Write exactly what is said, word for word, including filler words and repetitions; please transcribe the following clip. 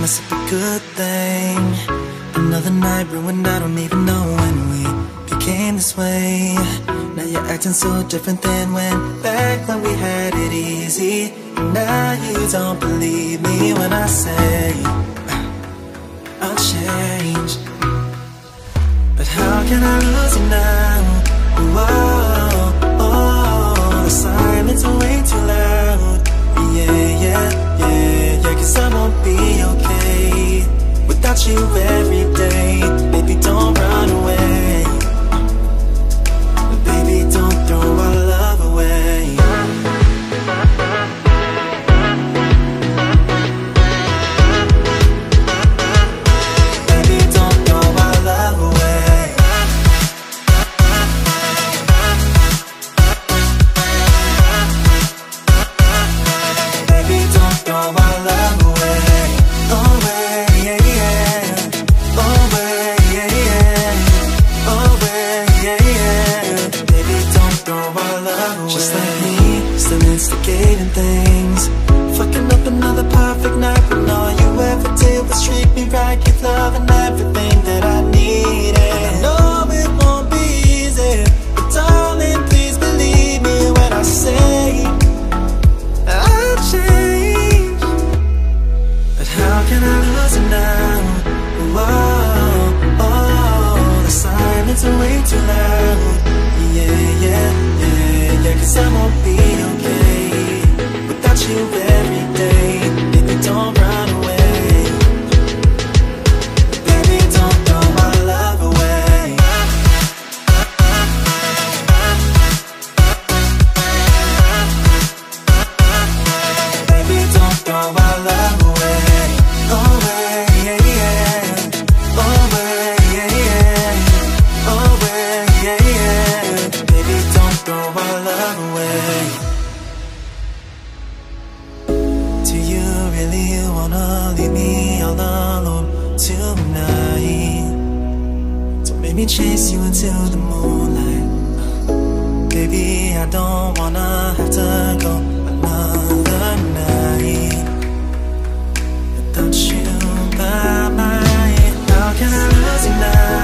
Mess up a good thing. Another night ruined, I don't even know when we became this way. Now you're acting so different than when, back when we had it easy. And now you don't believe me when I say I'll change. But how can I lose you now? Whoa, oh, the silence is way too loud. Yeah, yeah, yeah. Cause I won't be okay without you every day. Baby, don't run away. Baby, don't throw our love away. Baby, don't throw our love away. Baby, don't throw our love away. Things fucking up another perfect night, when all you ever did was treat me right. Give love and everything that I needed. I know it won't be easy, but darling, please believe me when I say I'll change. But how can I lose it now? Whoa, oh, the silence is way too loud. Yeah, yeah, yeah, yeah. Cause I won't be okay you every day. Baby, don't run away. Baby, don't throw my love away. Baby, don't throw my love away. Away, yeah, yeah. Away, yeah, yeah. Away, yeah, yeah. Baby, don't throw my love away. You wanna leave me all alone tonight? Don't make me chase you into the moonlight. Baby, I don't wanna have to go another night without you by my. How can I lose you now?